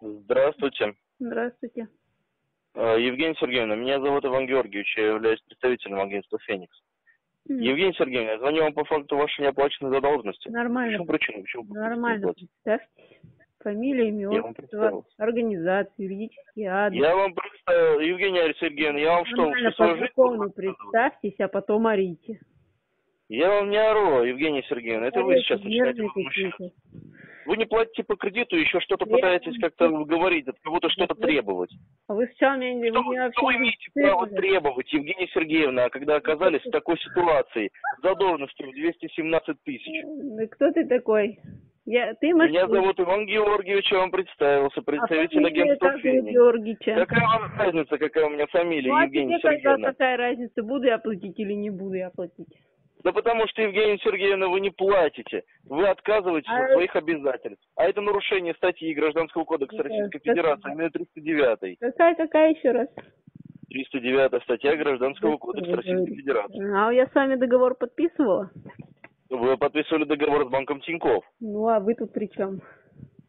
Здравствуйте. Здравствуйте. Евгения Сергеевна, меня зовут Иван Георгиевич, я являюсь представителем агентства «Феникс». Евгения Сергеевна, я звоню вам по факту вашей неоплаченной задолженности. Нормально. Почему? Нормально. Представьтесь. Фамилия, имя, отчество, организация, юридический адрес. Я вам представил, Евгения Сергеевна, я вам нормально, что, всю свою жизнь... представьтесь, а потом орите. Я вам не ору, Евгения Сергеевна, это вы сейчас начинаете возмущаться. Вы не платите по кредиту, еще что-то пытаетесь как-то говорить, от кого-то что-то требовать. А вы сами не вы имеете право требовать, Евгения Сергеевна, когда оказались в такой ситуации, с задолженностью в 217 тысяч? Кто ты такой? Меня зовут Иван Георгиевич, я вам представился, представитель агентства «Феникс». Какая вам разница, какая у меня фамилия, Евгения Сергеевна? Какая разница, буду я платить или не буду я платить? Да потому что, Евгения Сергеевна, вы не платите, вы отказываетесь от своих обязательств. А это нарушение статьи Гражданского кодекса Российской Федерации, именно 309-й. Какая еще раз? 309-я статья Гражданского кодекса Российской Федерации. А я с вами договор подписывала? Вы подписывали договор с банком Тиньков. Ну а вы тут при чем?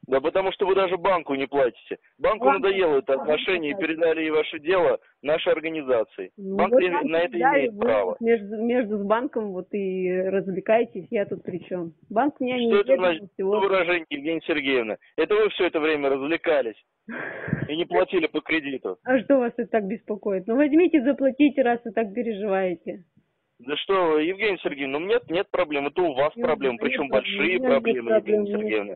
Да потому что вы даже банку не платите. Банку надоело это отношение, и передали ей ваше дело нашей организации. Ну, банк вот на это имеет право. Между с банком вот и развлекаетесь, я тут при чем? Банк меня не... Что это значит, выражение, Евгения Сергеевна? Это вы все это время развлекались и не платили по кредиту. А что вас это так беспокоит? Ну возьмите, заплатите, раз вы так переживаете. Да что, Евгения Сергеевна, ну нет проблем, это у вас проблемы, причем большие проблемы, Евгения Сергеевна.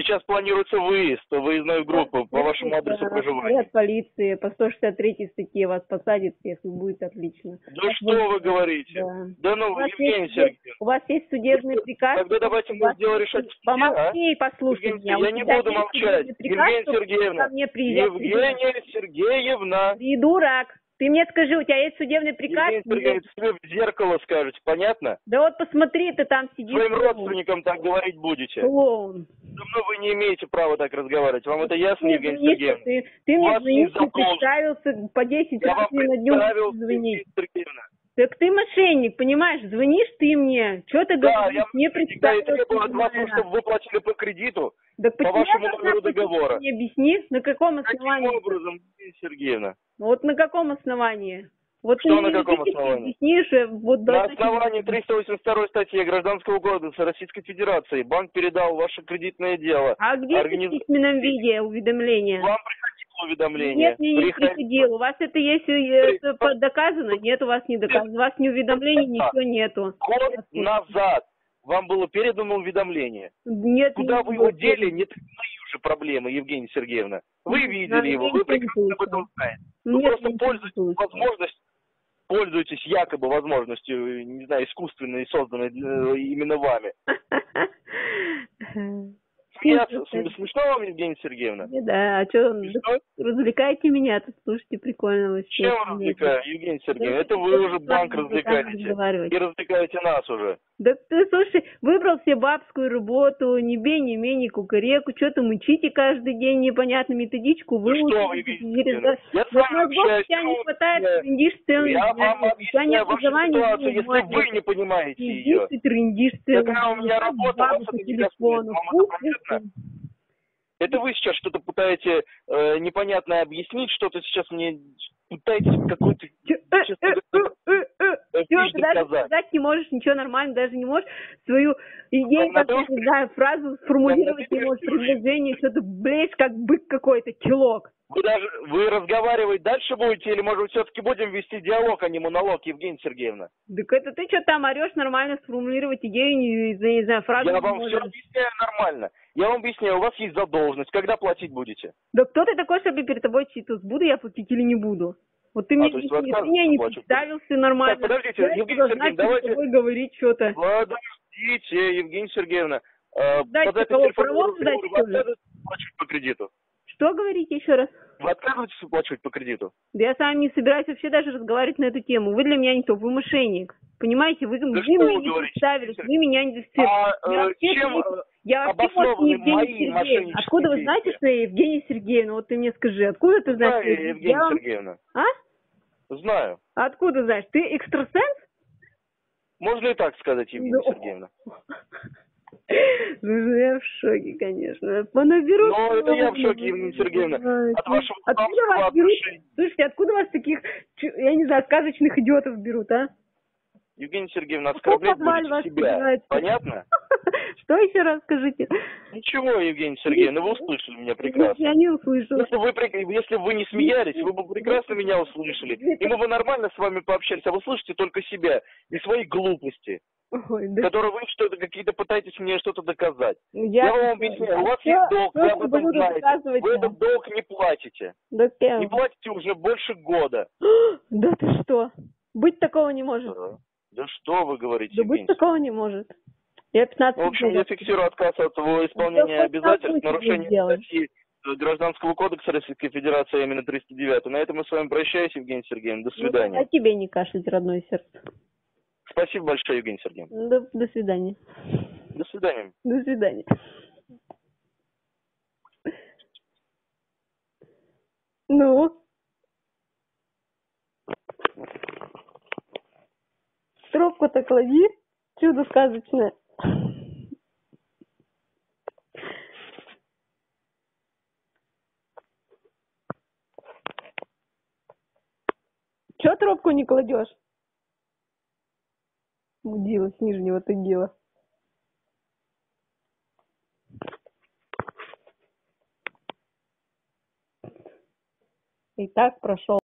Сейчас планируется выезд, выездную группу по вашему адресу проживания. От полиции, по 163 статье вас посадят всех, и будет отлично. Да что вы говорите? Да ну, Евгения Сергеевна. У вас есть судебный приказ? Тогда давайте мы дело решать в суде, а? Помолчи и послушай меня. Я не буду молчать. Евгения Сергеевна, Евгения Сергеевна. Ты дурак. Ты мне скажи, у тебя есть судебный приказ? Евгения Сергеевна, в зеркало скажете, понятно? Да вот посмотри, ты там сидишь. Своим родственникам так говорить будете. Клоун. Со мной вы не имеете права так разговаривать. Вам это ясно, Евгения Сергеевна? Ты мне звонишь, ты представился по 10 раз на дню звонить. Так ты мошенник, понимаешь? Звонишь ты мне. Что ты говоришь? Мне представился. Да, я требую от вас, чтобы вы платили по кредиту по вашему номеру договора. Мне объясни, на каком основании? Каким образом, Евгения Сергеевна? Вот на каком основании? Вот что на каком основании? Вот на основании 382 статьи Гражданского кодекса Российской Федерации банк передал ваше кредитное дело. А где в письменном виде уведомление? Вам приходило уведомление? Нет, мне не приходило. У вас это есть доказано? Нет, у вас не доказано. У вас ни уведомлений, ничего нету. Год назад вам было передано уведомление. Нет, куда вы его дели, нет моей уже проблемы, Евгения Сергеевна. Вы видели его, вы прекрасно об этом знаете. Вы просто пользуетесь возможностью, пользуетесь якобы возможностью, не знаю, искусственной, созданной именно вами. Смешно вам, Евгения Сергеевна? Да, а что, развлекайте меня, тут слушайте, прикольно вообще. Чем развлекаю, Евгения Сергеевна? Это вы уже банк развлекаете. И развлекаете нас уже. Да ты, слушай, выбрал себе бабскую работу, не бей, не мей, не кукареку, что-то мычите каждый день непонятно методичку, выучите. Я с вами общаюсь, я вам объясняю вашу ситуацию, если вы не понимаете ее. Такая у меня работа, вас это не достанет, вам это понятно? Это вы сейчас что-то пытаете непонятно объяснить, что-то сейчас мне пытаетесь какой-то... Все, ты даже сказать не можешь, ничего нормально, даже не можешь свою идею, как я не знаю, фразу сформулировать не можешь, предложение, что-то блеешь, как бык какой-то, килок. Вы разговаривать дальше будете или, может, все-таки будем вести диалог, а не монолог, Евгения Сергеевна? Так это ты что там орешь, нормально сформулировать идею, не знаю, фразу. Я вам все объясняю нормально. Я вам объясняю, у вас есть задолженность, когда платить будете? Да кто ты такой, чтобы перед тобой читать, буду я платить или не буду? Вот ты мне не представился нормально. Так, подождите, Евгения Сергеевна, давайте... говорить что-то. Подождите, Евгения Сергеевна. Дайте кого-то платить по кредиту. Что говорите еще раз? Вы отказываетесь выплачивать по кредиту? Да я с вами не собираюсь вообще даже разговаривать на эту тему. Вы для меня не то, вы мошенник. Понимаете, вы меня не представились, вы меня не дискредитировали. Я вообще, может, не Евгения Сергеевна. Откуда вы знаете, что я Евгения Сергеевна? Вот ты мне скажи, откуда ты знаешь? Знаю, Евгения Сергеевна. А? Знаю. Откуда знаешь? Ты экстрасенс? Можно и так сказать, Евгения Сергеевна. Ну, я в шоке, конечно. Понаберу. Ну, это я в шоке, Евгения Сергеевна. От вашего откуда берут? Слушайте, откуда вас таких, я не знаю, сказочных идиотов берут, а? Евгения Сергеевна, оскорблять будете себя. Понятно? Что еще раз скажите? Ничего, Евгения Сергеевна, вы услышали меня прекрасно. Я не услышала. Если бы вы не смеялись, вы бы прекрасно меня услышали. И мы бы нормально с вами пообщались, а вы слышите только себя и свои глупости. Ой, да. Которые вы что-то какие-то пытаетесь мне что-то доказать. Я вам объясняю, у вас есть долг, я об этом знаете. Вы этот долг не платите. Да, не платите уже больше года. Да ты что? Быть такого не может. Да что вы говорите? Да быть такого не может. Я 15 лет. В общем, я фиксирую отказ от исполнения обязательств, нарушение статьи Гражданского кодекса Российской Федерации, именно 309. На этом я с вами прощаюсь, Евгения Сергеевна. До свидания. А тебе не кашлять, родное сердце. Спасибо большое, Евгения Сергеевна. До свидания. До свидания. До свидания. Ну? Трубку так лови. Чудо сказочное. Чё трубку не кладешь? Мудила с нижнего Тагила. И так прошел.